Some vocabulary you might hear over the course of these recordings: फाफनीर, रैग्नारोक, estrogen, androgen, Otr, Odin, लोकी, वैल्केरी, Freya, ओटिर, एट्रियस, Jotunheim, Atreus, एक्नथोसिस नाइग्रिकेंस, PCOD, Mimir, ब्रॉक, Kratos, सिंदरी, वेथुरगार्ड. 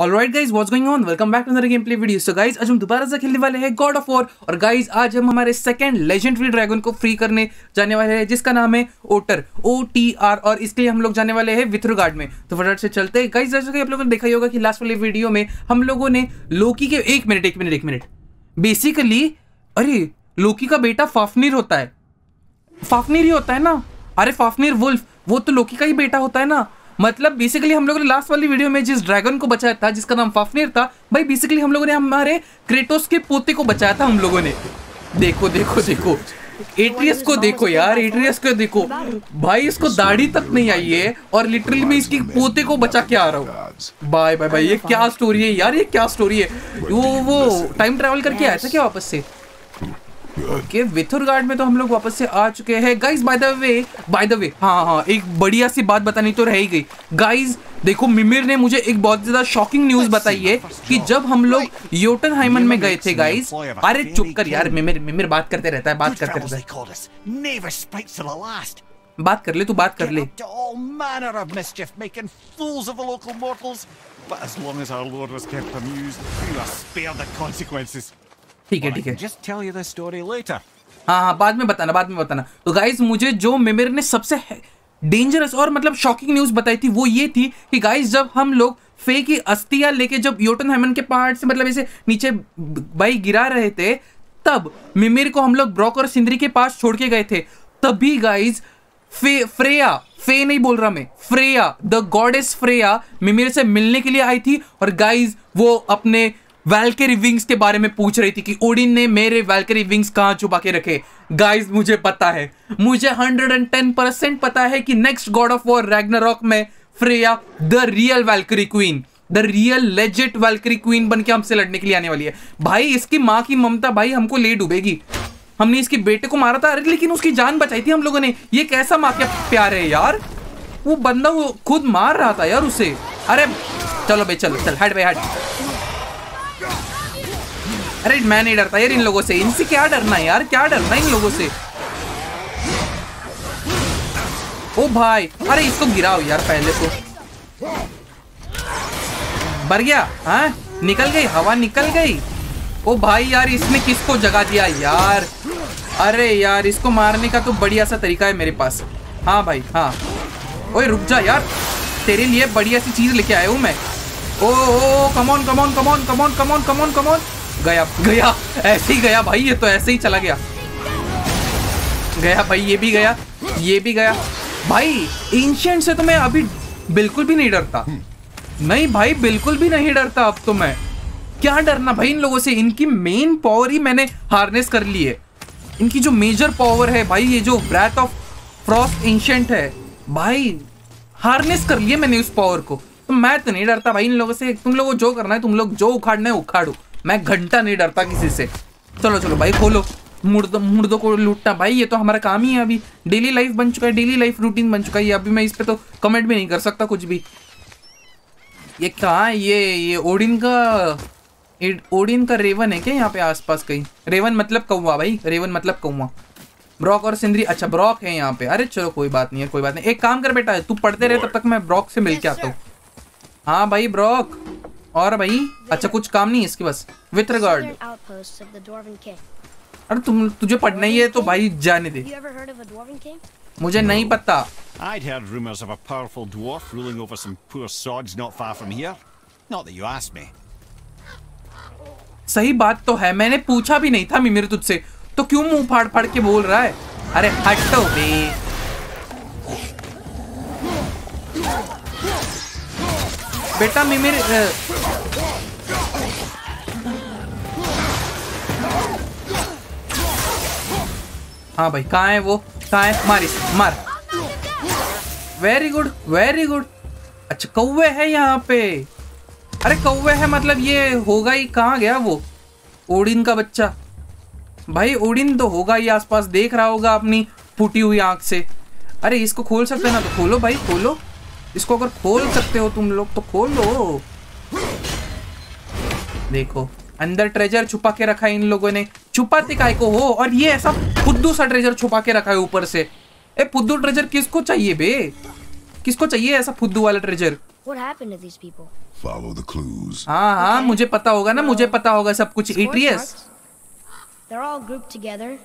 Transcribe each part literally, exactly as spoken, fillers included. Alright guys what's going on, welcome back to another game play video. So guys आज हम दोबारा से खेलने वाले हैं गॉड ऑफ वॉर, और गाइज आज हम हमारे सेकंड लेजेंडरी ड्रैगन को फ्री करने जाने वाले हैं जिसका नाम है ओटर ओ टी आर, और इसके लिए हम लोग जाने वाले हैं वेथुरगार्ड में। तो फटाफट से चलते हैं गाइज। जैसे कि आप लोगों ने देखा ही होगा कि लास्ट वाले वीडियो में हम लोगों ने लोकी के एक मिनट एक मिनट एक मिनट बेसिकली अरे लोकी का बेटा फाफनीर होता है, फाफनीर ही होता है ना, अरे फाफनीर वुल्फ वो तो लोकी का ही बेटा होता है ना। मतलब बेसिकली हम लोगों ने लास्ट वाली वीडियो में जिस ड्रैगन को बचाया था जिसका नाम फाफनीर था, भाई बेसिकली हम लोगों ने हमारे क्रेटोस के पोते को बचाया था हम लोगों ने। देखो देखो देखो एट्रियस को देखो यार, एट्रियस को देखो भाई, इसको दाढ़ी तक नहीं आई है और लिटरली मैं इसकी पोते को बचा के आ रहा हूँ। बाय बाय बाय, ये क्या स्टोरी है यार, ये क्या स्टोरी है। वो वो टाइम ट्रेवल करके आया था क्या वापस से? ओके वेथुरगार्ड में तो हम लोग वापस से आ चुके हैं guys. By the way by the way हाँ हाँ एक बढ़िया सी बात बतानी तो रह ही गई गाइज। देखो मिमिर ने मुझे एक बहुत ज़्यादा शॉकिंग न्यूज़ बताई है कि जब हम लोग योटनहाइमन में गए थे गाइज, अरे चुप कर यार मिमिर, मिमिर बात करते रहता है, बात करते रहता है, बात कर ले तू, बात कर ले। ठीक है ठीक है, just tell you the story later. हाँ हाँ बाद में बताना, बाद में बताना। तो गाइज मुझे जो मिमिर ने सबसे डेंजरस और मतलब शॉकिंग न्यूज़ बताई थी वो ये थी कि गाइज जब हम लोग फे की अस्थियाँ लेके जब योटनहाइमन के पहाड़ से मतलब ऐसे नीचे भाई गिरा रहे थे, तब मिमिर को हम लोग ब्रॉक और सिंदरी के पास छोड़ के गए थे। तभी गाइज फे फ्रेया फे नहीं बोल रहा मैं, Freya the goddess Freya Mimir से मिलने के लिए आई थी, और गाइज वो अपने वैल्केरी विंग्स के बारे में पूछ रही थी कि ओडिन ने मेरे वैल्केरी विंग्स कहाँ छुपा के रखे। गाइज मुझे पता है, मुझे एक सौ दस परसेंट पता है कि next God of War रैग्नारोक में Freya the real वैल्केरी queen, the real legit वैल्केरी queen बनके हमसे लड़ने के लिए आने वाली है। भाई इसकी माँ की ममता भाई हमको ले डूबेगी। हमने इसके बेटे को मारा था अरे, लेकिन उसकी जान बचाई थी हम लोगों ने। ये कैसा माँ का प्यार है यार, वो बंदा वो खुद मार रहा था यार उसे। अरे चलो भाई चलो चल, हट भाई हट। अरे मैं नहीं डरता यार इन लोगों से, इनसे क्या डरना है यार, क्या डरना है इन लोगों से। ओ भाई अरे इसको गिराओ यार पहले तो। मर गया हाँ, निकल गई हवा निकल गई। ओ भाई यार इसने किसको जगा दिया यार, अरे यार इसको मारने का तो बढ़िया सा तरीका है मेरे पास। हाँ भाई हाँ, ओए रुक जा यार, तेरे लिए बढ़िया सी चीज लेके आया हूँ मैं। Oh oh come on come on come on come on come on come on come on, गया गया ऐसे ही गया भाई, ये तो ऐसे ही चला गया गया भाई, ये भी गया ये भी गया। भाई एंशिएंट से तो मैं अभी बिल्कुल भी नहीं डरता, नहीं भाई बिल्कुल भी नहीं डरता अब तो मैं। क्या डरना भाई इन लोगों से, इनकी मेन पावर ही मैंने हार्नेस कर ली है। इनकी जो मेजर पावर है भाई, ये जो ब्रेथ ऑफ फ्रॉस्ट एंशिएंट है भाई, हार्नेस कर लिया मैंने उस पावर को। तो मैं तो नहीं डरता भाई इन लोगों से। तुम लोगों को जो करना है, तुम लोग जो उखाड़ना है उखाड़ो, मैं घंटा नहीं डरता किसी से। चलो चलो भाई खोलो मुर्दों मुर्दों को लूटना, भाई ये तो हमारा काम ही है अभी, डेली लाइफ बन चुका है, डेली लाइफ रूटीन बन चुका है अभी। मैं इस पे तो कमेंट भी नहीं कर सकता कुछ भी। ये कहाँ है ये ये ओडिन का ओडिन का रेवन है क्या यहाँ पे आसपास कहीं? रेवन मतलब कौवा भाई, रेवन मतलब कौवा। ब्रॉक और सिंदरी, अच्छा ब्रॉक है यहाँ पे, अरे चलो कोई बात नहीं है कोई बात नहीं। एक काम कर बेटा तू पढ़ते रहे तब तक मैं ब्रॉक से मिल के आता हूँ। हाँ भाई ब्रॉक, और भाई अच्छा कुछ काम नहीं है इसके बस। वेथुरगार्ड, अरे तुम तुझे पढ़ना ही है तो भाई जाने दे, मुझे नहीं पता। I'd heard rumors of a powerful dwarf ruling over some poor sods not far from here. Not that you asked me. सही बात तो है, मैंने पूछा भी नहीं था मिमिर तुझसे, तो क्यों मुंह फाड़ फाड़ के बोल रहा है। अरे हटो बे, बेटा मिमिर हाँ भाई कहाँ है वो, कहाँ है, मार इसे मार। वेरी गुड वेरी गुड, अच्छा कौवे है यहाँ पे, अरे कौवे है मतलब ये होगा ही। कहाँ गया वो ओडिन का बच्चा भाई, ओडिन तो होगा ही आसपास, देख रहा होगा अपनी फूटी हुई आंख से। अरे इसको खोल सकते हैं ना, तो खोलो भाई खोलो इसको, अगर खोल सकते हो तुम लोग तो खोलो। देखो अंदर ट्रेजर छुपा के रखा है इन लोगों ने, छुपाते काय को हो, और ये ऐसा फुद्दू सा ट्रेजर छुपा के रखा है ऊपर से। ए फुद्दू ट्रेजर किसको चाहिए बे, किसको चाहिए ऐसा फुद्दू वाला treasure. What happened to these people? Follow the clues. हाँ हाँ मुझे पता होगा ना, मुझे पता होगा सब कुछ. Atreus. They're all grouped together,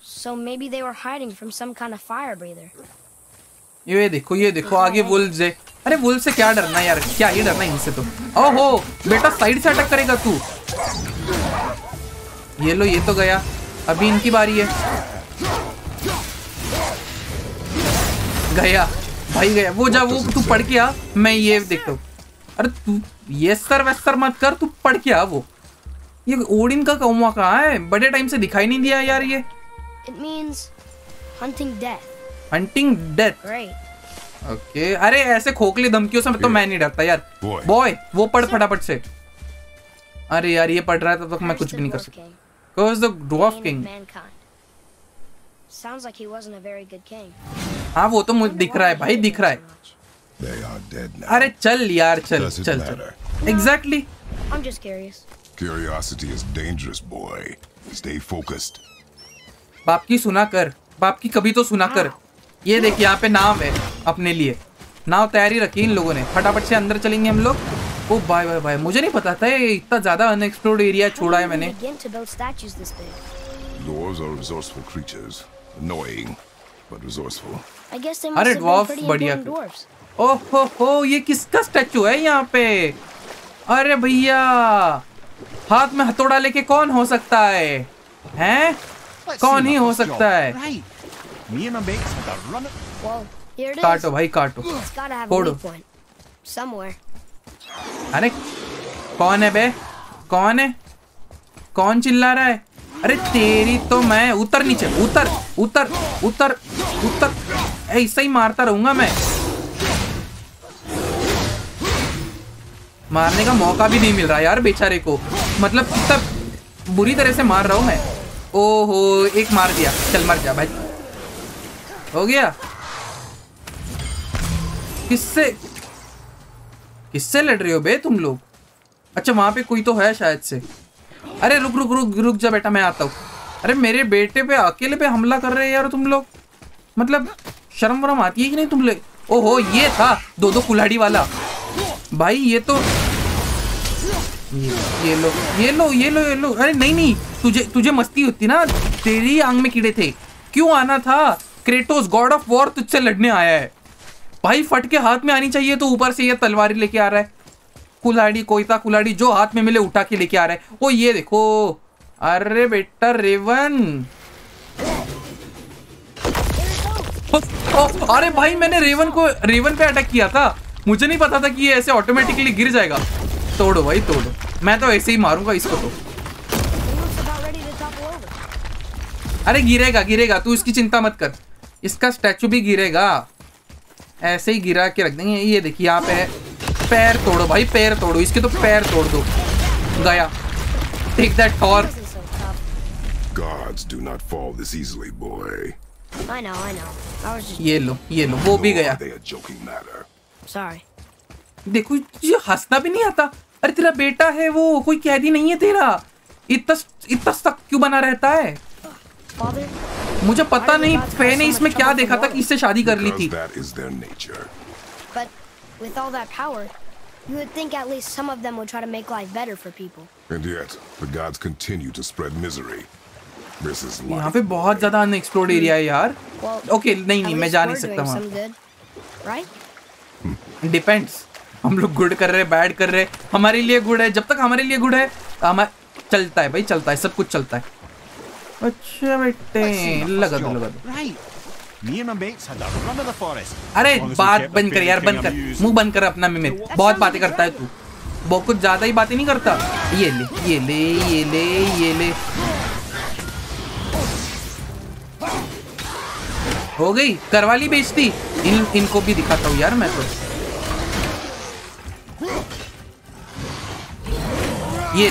so maybe they were hiding from some kind of fire breather. ये देखो ये देखो आगे wolves है. अरे wolves से क्या डरना यार, क्या ही डरना इनसे तो. ओहो बेटा साइड से अटैक करेगा तू. ये लो ये तो गया, अभी इनकी बारी है. गया भाई गया, वो जा वो तू पढ़ के आ, मैं ये देखता हूँ. अरे तू ये सर वैसर मत कर, तू पढ़ के आ. वो ये ओडिन का कौवा कहाँ है, बड़े टाइम से दिखाई नहीं दिया यार. ये It means hunting death. Hunting death. Right. Okay. अरे ऐसे खोखले धमकियों से तो मैं नहीं डरता यार. बॉय वो पढ़ फटाफट से. अरे यार ये पढ़ रहा है तब तक मैं कुछ भी नहीं कर सकता. Who is the dwarf king? Sounds like he wasn't a very good king. हाँ वो तो मुझे दिख रहा है भाई, दिख रहा है. अरे चल यार चल चल चल. Exactly. I'm just curious. Curiosity is dangerous, boy. Stay focused. बाप की सुना कर, बाप की कभी तो सुना कर. ये देखिए यहाँ पे नाव है अपने लिए. नाव तैयारी रखी इन लोगों ने. फटाफट से अंदर चलेंगे हम लोग. ओ बाय बाय बाय, मुझे नहीं पता था ये इतना ज्यादा अनएक्सप्लोर्ड एरिया छोड़ा है मैंने. अरे ड्वार्फ्स बढ़िया. ओह हो हो ये किसका स्टैचू है यहाँ पे? अरे भैया हाथ में हथौड़ा लेके कौन हो सकता है, हैं? कौन ही हो सकता है. काटो भाई काटो फोड़ो. अरे कौन है बे, कौन है, कौन चिल्ला रहा है? अरे तेरी तो मैं. उतर नीचे उतर उतर उतर उतर. ऐसा ही मारता रहूंगा मैं, मारने का मौका भी नहीं मिल रहा यार बेचारे को. मतलब कितना बुरी तरह से मार रहा हूँ मैं. ओहो एक मार दिया, चल मर जा भाई. हो गया. किससे किससे लड़ रहे हो बे तुम लोग? अच्छा वहाँ पे कोई तो है शायद से. अरे रुक रुक रुक रुक जा बेटा मैं आता हूँ. अरे मेरे बेटे पे अकेले पे हमला कर रहे हैं यार तुम लोग. मतलब शर्म वरम आती है कि नहीं तुम लोग? ओहो ये था दो दो कुल्हाड़ी वाला भाई. ये तो ये, ये लो ये लो ये लो ये लो. अरे नहीं नहीं तुझे तुझे मस्ती होती ना, तेरी आंख में कीड़े थे. क्यों आना था? क्रेटोस गॉड ऑफ वॉर तुझसे लड़ने आया है भाई. फट के हाथ में आनी चाहिए तो ऊपर से ये तलवारी लेके आ रहा है. कुल्हाड़ी कोयता कुल्हाड़ी जो हाथ में मिले उठा के लेके आ रहा है. ओ ये देखो. अरे बेटा रेवन. अरे भाई मैंने रेवन को रेवन पे अटैक किया था, मुझे नहीं पता था कि ये ऐसे ऑटोमेटिकली गिर जाएगा. तोड़ो भाई तोड़ो, मैं तो ऐसे ही मारूंगा इसको तो. अरे गिरेगा गिरेगा, तू इसकी चिंता मत कर. इसका स्टैचू भी गिरेगा, ऐसे ही गिरा के रख देंगे. ये देखिए यहाँ पे है. पैर तोड़ो भाई पैर तोड़ो, इसके तो पैर तोड़ दो. गया. Take that Thor. Gods do not fall this easily boy. I know I know. ये लो ये लो, वो भी गया. सॉरी. देखो ये हंसना भी नहीं आता. अरे तेरा बेटा है वो, कोई कैदी नहीं है तेरा. इतना इतना सख्त क्यों बना रहता है? Father, मुझे पता नहीं फे ने इसमें क्या देखा था कि इससे शादी कर ली थी. यहाँ पे बहुत ज्यादा अनएक्सप्लोर्ड एरिया है यार. ओके okay, नहीं नहीं मैं जा नहीं सकता वहाँ. डिपेंड्स हम लोग गुड कर रहे बैड कर रहे. हमारे लिए गुड है, जब तक हमारे लिए गुड है हमारा चलता है भाई, चलता है सब कुछ चलता है. अच्छा बेटे लगा दो लगा दो. अरे बात बंद कर यार, बंद कर मुंह बंद कर अपना. मिमिर बहुत बातें करता है तू, बहुत कुछ ज्यादा ही बातें नहीं करता. ये ले ये ले ये ले ये ले. हो गई करवाली बेचती. इन इनको भी दिखाता हूँ यार मैं तो. ये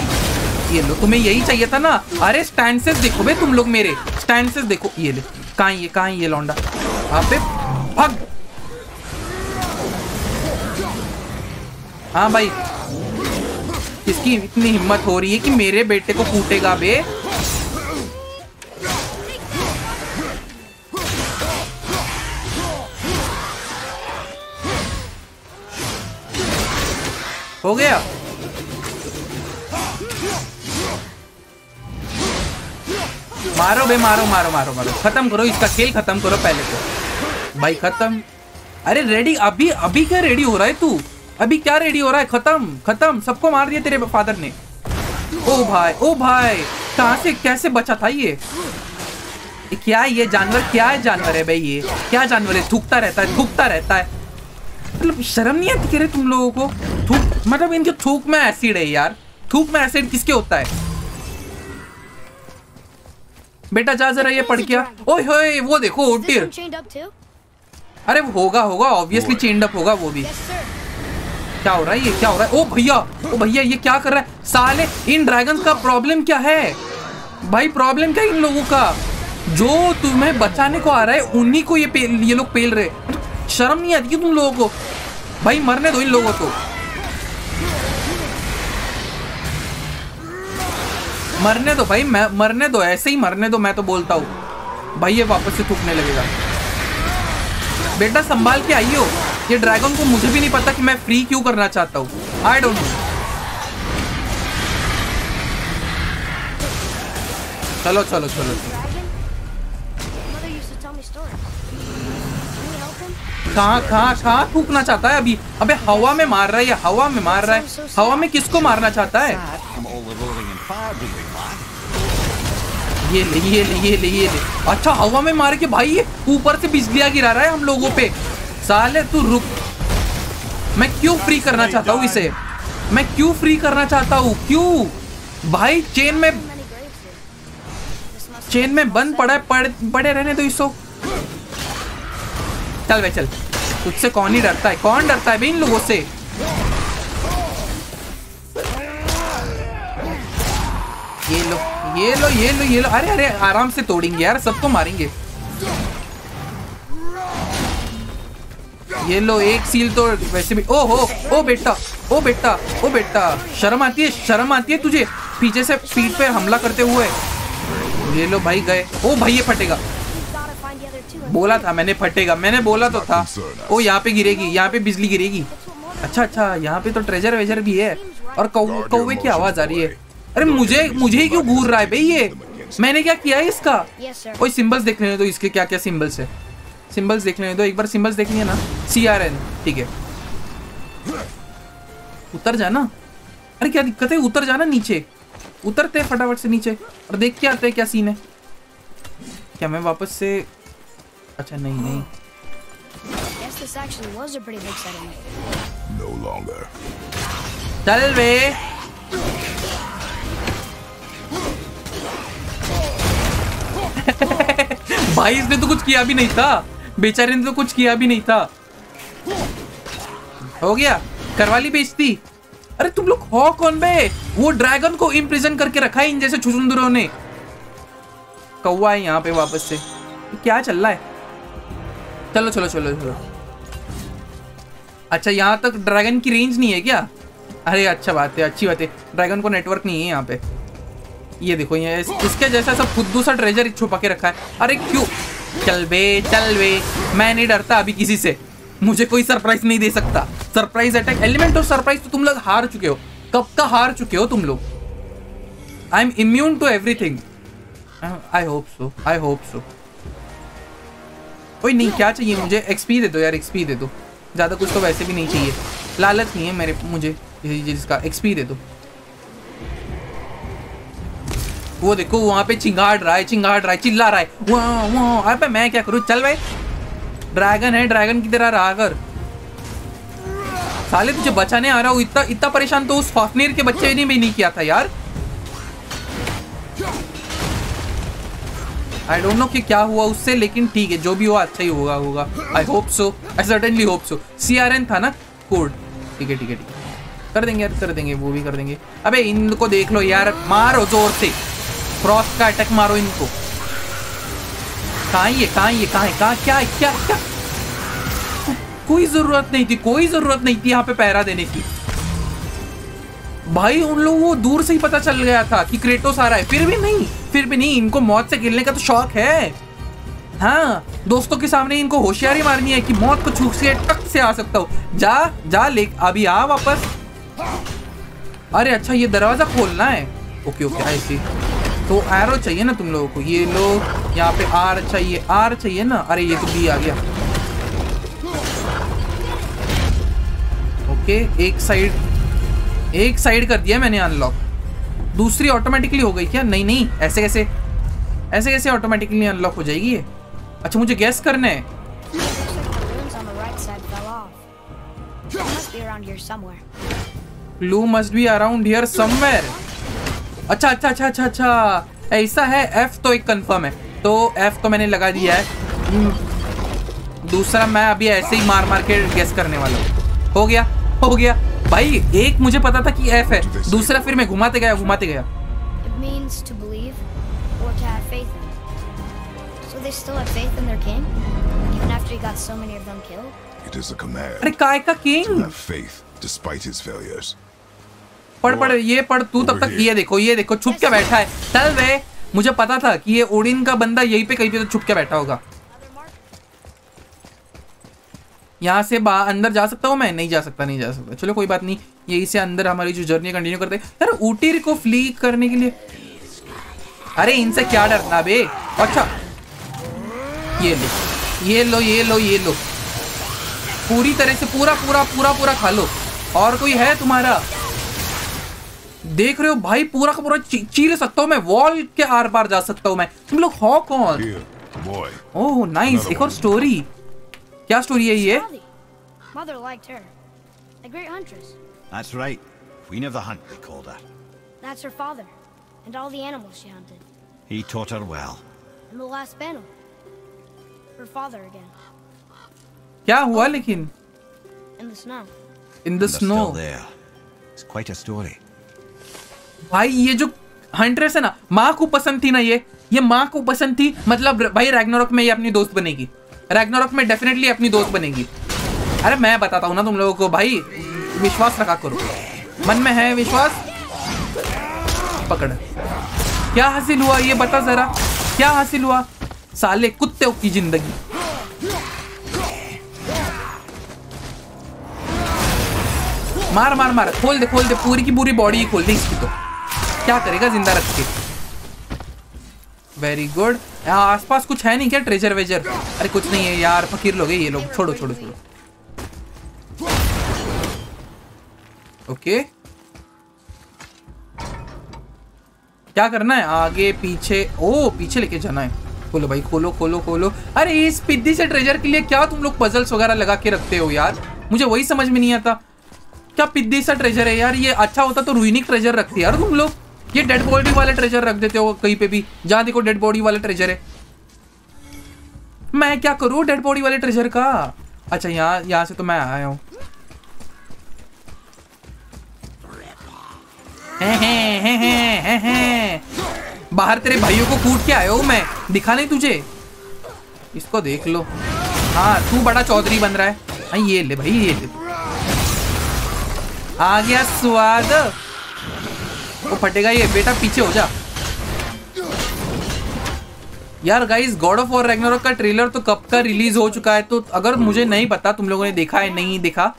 ये लो तुम्हें यही चाहिए था ना. अरे स्टैंसेस देखो बे तुम लोग, मेरे स्टैंसेस देखो. ये ले कहाँ ये कहाँ ये लौंडा. अबे भाग. हाँ भाई इसकी इतनी हिम्मत हो रही है कि मेरे बेटे को कूटेगा बे. हो गया। मारो बे, मारो मारो मारो मारो, खत्म करो इसका खेल, खत्म करो पहले तो भाई, खत्म। अरे रेडी अभी अभी क्या रेडी हो रहा है तू, अभी क्या रेडी हो रहा है? खत्म खत्म, सबको मार दिया तेरे फादर ने। ओ भाई ओ भाई, कहाँ से कैसे बचा था ये? क्या है ये जानवर, क्या है जानवर है भाई ये, क्या जानवर है? थूकता रहता है थूकता रहता है, मतलब शर्म नहीं आती रे तुम लोगों को? थूक मतलब इनके थूक में एसिड है यार, थूक में एसिड किसके होता है? बेटा जा जरा, ये पड़ गया। ओए होए वो देखो ओटिर, अरे वो होगा होगा ऑब्वियसली चेंड अप होगा वो भी। क्या हो रहा है ये, क्या हो रहा है? ओ भैया ओ भैया ये क्या कर रहा है साले? इन ड्रैगन का प्रॉब्लम क्या है भाई, प्रॉब्लम क्या है इन लोगों का? जो तुम्हें बचाने को आ रहा है उन्हीं को ये पेल, ये लोग पेल रहे। शर्म नहीं आती तुम लोगों को भाई, मरने दो इन लोगों को, मरने दो भाई, मैं मरने दो, ऐसे ही मरने दो। मैं तो बोलता हूँ भाई ये वापस से थूकने लगेगा। बेटा संभाल के आइयो, ये ड्रैगन को मुझे भी नहीं पता कि मैं फ्री क्यों करना चाहता हूँ, आई डोंट नो। चलो चलो चलो, चलो। कहाँ कहाँ कहाँ थूकना चाहता है अभी? अबे हवा में मार रहा है, हवा में मार रहा है। हवा में किसको मारना चाहता है? ये ले ये ले ये ले ये ले। अच्छा हवा में मार के भाई ये ऊपर से बिजलियाँ गिरा रहा है हम लोगों पे। साले तू रुक, मैं क्यों फ्री करना चाहता हूँ इसे, मैं क्यों फ्री करना चाहता हूँ, क्यों भाई? चेन में चेन में बंद पड़ा है, पड़, पड़े रहने दो इसको। चल भाई चल, तुझसे कौन ही डरता है, कौन डरता है भाई इन लोगों से? ये लो ये लो ये लो ये लो, अरे अरे आराम से तोड़ेंगे यार, सबको मारेंगे। ये लो एक सील तो वैसे भी। ओ हो ओ बेटा ओ बेटा ओ बेटा, शर्म आती है, शर्म आती है तुझे पीछे से पीठ पे हमला करते हुए? ये लो भाई गए। ओ भाई ये फटेगा, बोला था मैंने फटेगा, मैंने बोला तो था। ओ यहाँ पे गिरेगी, यहाँ पे बिजली गिरेगी। अच्छा अच्छा यहाँ पे तो ट्रेजर वेजर भी है। और कौवे की आवाज आ रही है। अरे मुझे मुझे ही क्यों घूर रहा है भाई ये? मैंने क्या किया है इसका? ओए सिंबल्स देख लेने दो, इसके क्या क्या सिंबल्स है, सिंबल्स देख लेने दो एक बार, सिंबल्स देख लिया ना। सी आर एन, ठीक है उतर जाना। अरे क्या दिक्कत है, उतर जाना नीचे, उतरते हैं फटाफट से नीचे और देख के आते हैं क्या सीन है। क्या मैं वापस से, अच्छा नहीं नहीं चल बे, भाई इसने तो कुछ किया भी नहीं था, बेचारे ने तो कुछ किया भी नहीं था। हो गया करवा ली बेइज्जती। अरे तुम लोग हो कौन बे? वो ड्रैगन को इम्प्रिजन करके रखा है इन जैसे छुछुंदरों ने। कौवा है यहाँ पे वापस से, क्या चल रहा है? चलो चलो चलो चलो। अच्छा यहाँ तक ड्रैगन की रेंज नहीं है क्या? अरे अच्छा बात है, अच्छी बात है, ड्रैगन को नेटवर्क नहीं है यहाँ पे। ये देखो ये इस, इसके जैसा सब खुद दूसरा ट्रेजर छुपा के रखा है। अरे क्यों? चल बे चल बे, मैं नहीं डरता अभी किसी से, मुझे कोई सरप्राइज नहीं दे सकता। सरप्राइज अटैक एलिमेंट और सरप्राइज तो तुम लोग हार चुके हो, कब का हार चुके हो तुम लोग। I am immune to everything, I hope so I hope so. ओए नहीं क्या चाहिए मुझे, एक्सपी दे दो यार, एक्सपी दे दो, ज़्यादा कुछ तो वैसे भी नहीं चाहिए, लालच नहीं है मेरे, मुझे जिसका एक्सपी दे दो। वो देखो वहाँ पे चिंगाड़ रहा है, चिंगाड़ रहा है, चिल्ला रहा है वहाँ वहाँ। अरे मैं क्या करूँ, चल भाई ड्रैगन है, ड्रैगन की तरह रहा कर। साले तुझे बचाने आ रहा हूँ, इतना इतना परेशान तो उस फाफनेर के बच्चे ने भी नहीं किया था यार। आई डोंट नो कि क्या हुआ उससे, लेकिन ठीक है जो भी हुआ अच्छा ही होगा होगा, I hope so, I certainly hope so. C R N था ना कोड, ठीक है ठीक है ठीक है, कर देंगे यार कर देंगे, वो भी कर देंगे। अबे इनको देख लो यार, मारो जोर से, क्रॉस का अटैक मारो इनको। कहाँ ये कहाँ ये कहाँ है कहाँ क्या है क्या क्या? कोई ज़रूरत नहीं थी, कोई ज़रूरत नहीं थी यहाँ पे पहरा देने की भाई। उन लोगों को दूर से ही पता चल गया था कि क्रेटोस आ रहा है, फिर भी नहीं फिर भी नहीं, इनको मौत से खेलने का तो शौक है। हाँ दोस्तों के सामने इनको होशियारी मारनी है कि मौत को छू से टक से आ सकता हूँ। जा जा ले अभी आ वापस, अरे अच्छा ये दरवाजा खोलना है, ओके ओके ऐसी तो एरो चाहिए ना तुम लोगों को। ये लोग यहाँ पे आर चाहिए, आर चाहिए ना। अरे ये तो बी आ गया। ओके एक साइड एक साइड कर दिया मैंने अनलॉक, दूसरी ऑटोमेटिकली हो गई क्या? नहीं नहीं ऐसे कैसे ऐसे कैसे ऑटोमेटिकली अनलॉक हो जाएगी ये? अच्छा मुझे गैस करना है। Clue must be around here somewhere. अच्छा अच्छा अच्छा अच्छा अच्छा ऐसा है। F तो एक कंफर्म है, तो F तो मैंने लगा दिया है। दूसरा मैं अभी ऐसे ही मार मार के गेस करने वाला हूँ। हो गया हो गया भाई। एक मुझे पता था कि F है, दूसरा फिर मैं घुमाते गया घुमाते गया। अरे काय का किंग पढ़ पढ़ ये पढ़ तू तब तक here. ये देखो ये देखो छुप के बैठा है। चल वे मुझे पता था कि ये ओडिन का बंदा यहीं पे कहीं पे तो छुप के बैठा होगा। यहाँ से बा अंदर जा सकता हूँ मैं? नहीं जा सकता नहीं जा सकता। चलो कोई बात नहीं, यही से अंदर हमारी जो जर्नी कंटिन्यू करते हैं। अरे ऊटीर को फ्ली करने के लिए, अरे इनसे क्या डरना बे। अच्छा ये लो ये लो ये लो ये लो पूरी तरह से पूरा पूरा पूरा पूरा खा लो। और कोई है तुम्हारा? देख रहे हो भाई पूरा का पूरा ची, चीर सकता हूँ मैं, वॉल के आर पार जा सकता हूँ मैं। तुम लोग हो कौन? Oh nice. एक और स्टोरी, क्या स्टोरी है ये? That's right. Queen of the hunt they called her. That's her father and all the animals she hunted. He taught her well. In the last battle, her father again. क्या हुआ लेकिन? In the snow. In the snow. It's quite a story. भाई ये जो huntress है ना, माँ को पसंद थी ना ये ये माँ को पसंद थी। मतलब भाई रैग्नारोक में ये अपनी दोस्त बनेगी, रैग्नारोक में डेफिनेटली अपनी दोस्त बनेगी। अरे मैं बताता हूँ ना तुम लोगों को भाई, विश्वास रखा करो। मन में है विश्वास? पकड़। क्या हासिल हुआ ये बता जरा, क्या हासिल हुआ साले कुत्ते की जिंदगी। मार मार मार खोल दे खोल दे पूरी की पूरी बॉडी ही खोल दे इसकी, तो क्या करेगा जिंदा रख के। Very good. आसपास कुछ है नहीं क्या? ट्रेजर वेजर? अरे कुछ नहीं है यार, फकीर लोग हैं ये लोग। छोड़ो छोड़ो छोड़ो। ओके क्या करना है? आगे पीछे, ओ पीछे लेके जाना है। खोलो भाई खोलो खोलो खोलो। अरे इस पिद्दी से ट्रेजर के लिए क्या तुम लोग पजल्स वगैरह लगा के रखते हो यार? मुझे वही समझ में नहीं आता क्या पिद्दी सा ट्रेजर है यार ये। अच्छा होता तो रूइनिक ट्रेजर रखते यार तुम लोग, ये डेड बॉडी वाला ट्रेजर रख देते हो कहीं पे भी। जहाँ देखो डेड बॉडी वाला ट्रेजर है। मैं क्या करूँ डेड बॉडी वाले ट्रेजर का? अच्छा यहाँ यहाँ से तो मैं आया हूँ। बाहर तेरे भाइयों को कूट के आया हूँ मैं, दिखा नहीं तुझे? इसको देख लो। हाँ तू बड़ा चौधरी बन रहा है। ये ले भाई ये ले, आ गया स्वाद। वो फटेगा ये बेटा, पीछे हो जा यार। Guys God of War रैग्नारोक का ट्रेलर तो कब का रिलीज हो चुका है, तो अगर मुझे नहीं पता तुम लोगों ने देखा है नहीं देखा,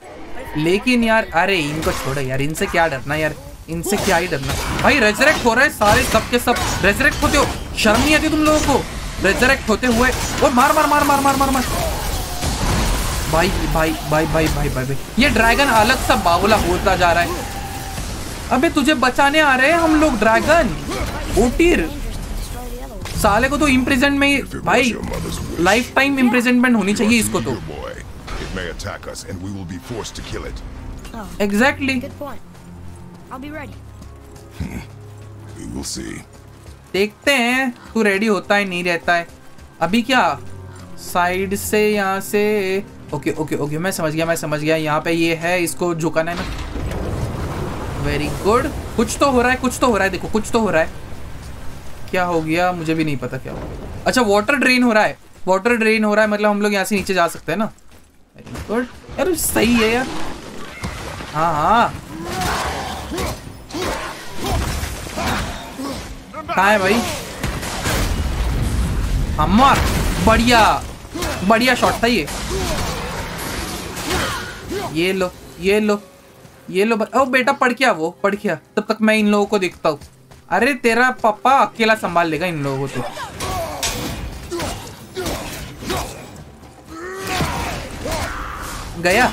लेकिन यार अरे इनको छोड़ो यार, इनसे क्या डरना यार, इनसे क्या ही डरना भाई। रेजरेक्ट हो रहा है सारे, सब के सब रेजरेक्ट होते हो, शर्म नहीं आती तुम लोगों को रेजरेक्ट होते हुए? और मार मार मार मार मार मार मार भाई भाई भाई भाई भाई भाई भाई ये ड्रैगन अलग सा बावला होता जा रहा है। अबे तुझे बचाने आ रहे हैं हम लोग ड्रैगन। ओटीर साले को तो इम्प्रिजन में भाई, लाइफ टाइम इम्प्रिजनमेंट होनी चाहिए इसको तो। Exactly exactly. देखते हैं तू रेडी होता है नहीं रहता है। अभी क्या साइड से यहाँ से? ओके ओके ओके मैं समझ गया मैं समझ गया। यहाँ पे ये है, इसको झुकाना है ना। Very good. कुछ तो हो रहा है कुछ तो हो रहा है देखो कुछ तो हो रहा है। क्या हो गया मुझे भी नहीं पता क्या हो गया। अच्छा वाटर ड्रेन हो रहा है, वाटर ड्रेन हो रहा है मतलब हम लोग यहाँ से नीचे जा सकते हैं ना। वेरी गुड यार सही है यार। हाँ हाँ कहाँ है भाई? अमर बढ़िया बढ़िया शॉट था ये। ये लो ये लो ये लो ओ बेटा पढ़ क्या वो पढ़ क्या, तब तक मैं इन लोगों को देखता हूँ। अरे तेरा पापा अकेला संभाल लेगा इन लोगों को। तो गया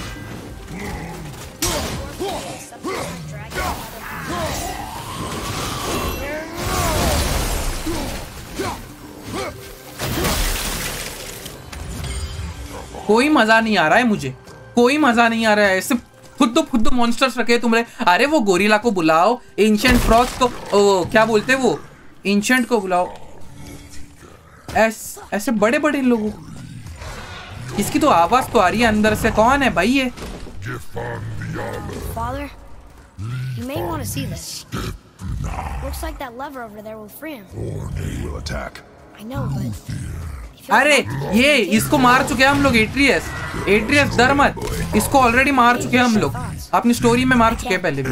कोई मजा नहीं आ रहा है मुझे, कोई मजा नहीं आ रहा है। सिर्फ फुद्दू फुद्दू मॉन्स्टर्स रखे तुमने। अरे वो गोरिला को बुलाओ, एंशिएंट फ्रॉस्ट को ओ, क्या बोलते वो एंशिएंट को बुलाओ। ऐस, ऐसे बड़े बड़े इन लोगों, इसकी तो आवाज तो आ रही है अंदर से। कौन है भाई ये? Father, you may want to see this. Looks like that lever over there will free him. Or they will attack. I know, but... अरे ये इसको मार चुके हम लोग, एट्रियस। एट्रियस डर मत, इसको ऑलरेडी मार चुके हम लोग अपनी स्टोरी में, मार चुके हैं पहले भी।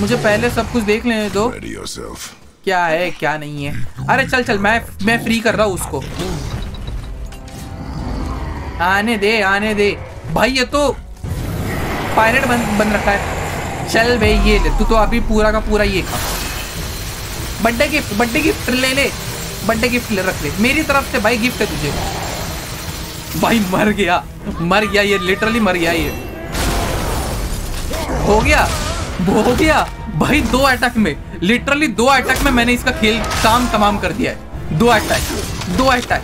मुझे पहले सब कुछ देख लेने दो क्या है क्या नहीं है। अरे चल चल मैं मैं फ्री कर रहा हूँ उसको, आने दे आने दे भाई। ये तो पायरेट बन बन रखा है। चल भाई ये ले, तू तो अभी पूरा का पूरा ये खा। बर्थडे गिफ्ट, बर्थडे गिफ्ट ले ले, बर्थडे गिफ्ट ले रख ले मेरी तरफ से भाई, गिफ्ट है तुझे। भाई मर गया मर गया ये, लिटरली मर गया ये। हो गया हो गया भाई, दो अटैक में, लिटरली दो अटैक में मैंने इसका खेल काम तमाम कर दिया है। दो अटैक दो अटैक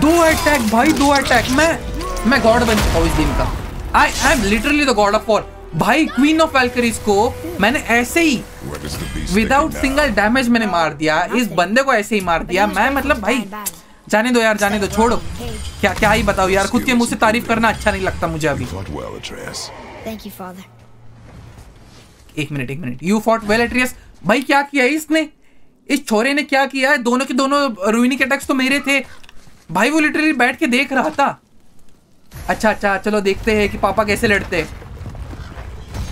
दो अटैक भाई, दो अटैक। मैं मैं गॉड बन चुका हूँ इस दिन का। I am literally the God of War भाई। क्वीन ऑफ वैल्करीज को मैंने ऐसे ही विदाउट सिंगल डैमेज मैंने मार दिया, इस बंदे को ऐसे ही मार दिया मैं। मतलब भाई जाने दो यार, जाने दो, छोड़ो। क्या क्या ही बताओ यार, खुद के मुंह से तारीफ करना अच्छा नहीं लगता मुझे अभी। एक मिनट एक minute, you fought well एट्रियस। भाई क्या किया इसने, इस छोरे ने क्या किया है? दोनों के दोनों रूइनिंग अटैक्स तो मेरे थे भाई। वो लिटरली बैठ के देख रहा था। अच्छा अच्छा चलो देखते है कि पापा कैसे लड़ते है।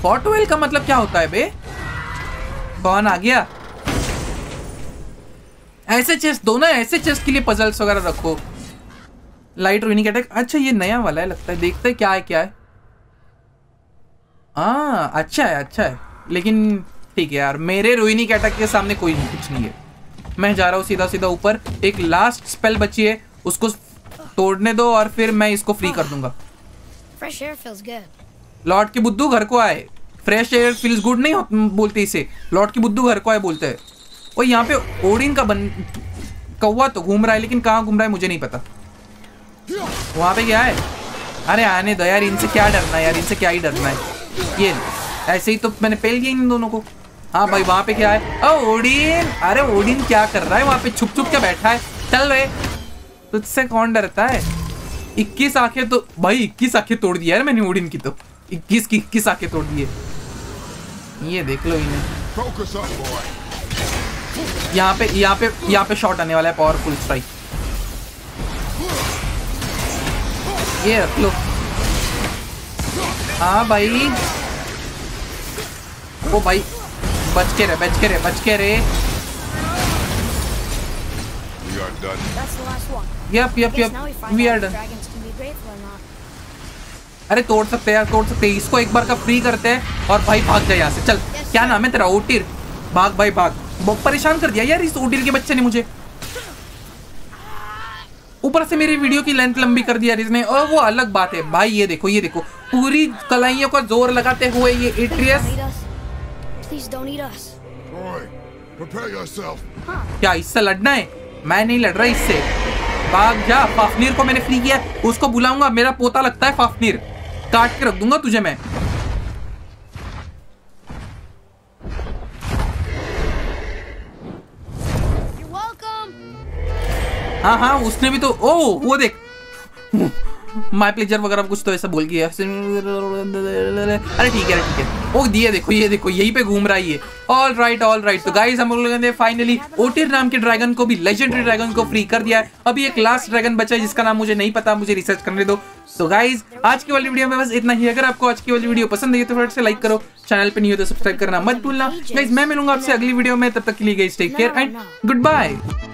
फॉटवेल का मतलब क्या होता है बे? कौन आ गया? ऐसे चेस्ट दोनों, ऐसे चेस्ट के लिए पजल्स वगैरह रखो। लाइट रूइनिंग अटैक, अच्छा ये नया वाला है लगता है, देखते हैं क्या है क्या है। हाँ अच्छा है अच्छा है, लेकिन ठीक है यार, मेरे रूइनिंग अटैक के सामने कोई कुछ नहीं है। मैं जा रहा हूँ सीधा सीधा ऊपर। एक लास्ट स्पेल बची है, उसको तोड़ने दो और फिर मैं इसको फ्री कर दूंगा। लॉर्ड की बुद्धू घर को आए। फ्रेश एयर फील्स गुड नहीं बोलते इसे, लॉर्ड की बुद्धू घर को आए बोलते हैं। और यहाँ पे ओडिन का बन कौवा तो घूम रहा है, लेकिन कहाँ घूम रहा है मुझे नहीं पता। वहाँ पे क्या है? अरे आने दो यार, इनसे क्या डरना है यार, इनसे क्या ही डरना है। ये ऐसे ही तो मैंने पेल किया इन दोनों को। हाँ भाई वहाँ पे क्या है? ओ ओडिन, अरे ओडिन क्या कर रहा है वहाँ पे? छुप छुप के बैठा है। चल रे, तुझसे कौन डरता है? इक्कीस आंखें तो भाई, इक्कीस आंखें तोड़ दी यार मैंने ओडिन की, तो इक्कीस की इक्कीस आके तोड़ दिए। ये देख लो इन्हें, यहाँ पे यहाँ पे यहाँ पे शॉट आने वाला है, पावरफुल स्ट्राइक। ये रख लो। हाँ भाई, ओ भाई बच के रहे बच के रहे बच के रहे। Yup yup yup we are done. अरे तोड़ सकते हैं यार, तोड़ सकते हैं। इसको एक बार का फ्री करते हैं और भाई भाग जाए यहाँ से। चल, क्या नाम है तेरा? ओटिर, भाग भाई भाग। बहुत परेशान कर दिया यार इस ओटिर के बच्चे ने मुझे। ऊपर से मेरी वीडियो की लेंथ लंबी कर दिया इसने, और वो अलग बात है भाई। ये देखो ये देखो, पूरी कलाइयों का जोर लगाते हुए ये एट्रियस। क्या इससे लड़ना है? मैं नहीं लड़ रहा इससे, भाग जा। फाफनीर को मैंने फ्री किया, उसको बुलाऊंगा, मेरा पोता लगता है फाफनीर, काट के रख दूंगा तुझे मैं। हाँ हाँ उसने भी तो, ओ वो देख माय प्लेजर वगैरह कुछ तो ऐसा बोल गया। अरे ठीक है ठीक है, ओ दिए देखो ये देखो, यही पे घूम रहा है ये। ऑल राइट ऑल राइट, तो गाइज हम लोगों ने फाइनली ओटिर नाम के ड्रैगन को भी, लेजेंडरी ड्रैगन को फ्री कर दिया है। अभी एक लास्ट ड्रैगन बचा है जिसका नाम मुझे नहीं पता, मुझे रिसर्च करने दो। तो गाइज आज की वाली वीडियो में बस इतना ही। अगर आपको आज की वाली वीडियो पसंद आई तो फटाफट से लाइक करो, चैनल पे नहीं हो तो सब्सक्राइब करना मत भूलना। गाइज मैं मिलूंगा आपसे अगली वीडियो में, तब तक के लिए guys take care and good bye.